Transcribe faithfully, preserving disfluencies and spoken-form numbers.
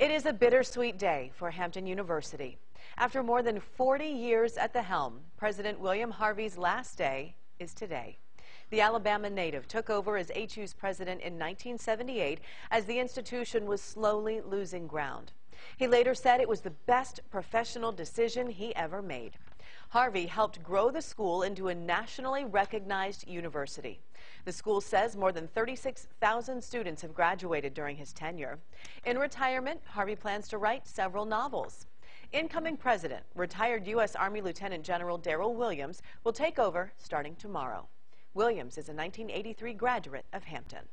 It is a bittersweet day for Hampton University. After more than forty years at the helm, President William Harvey's last day is today. The Alabama native took over as H U's president in nineteen seventy-eight as the institution was slowly losing ground. He later said it was the best professional decision he ever made. Harvey helped grow the school into a nationally recognized university. The school says more than thirty-six thousand students have graduated during his tenure. In retirement, Harvey plans to write several novels. Incoming president, retired U S Army Lieutenant General Daryl Williams, will take over starting tomorrow. Williams is a nineteen eighty-three graduate of Hampton.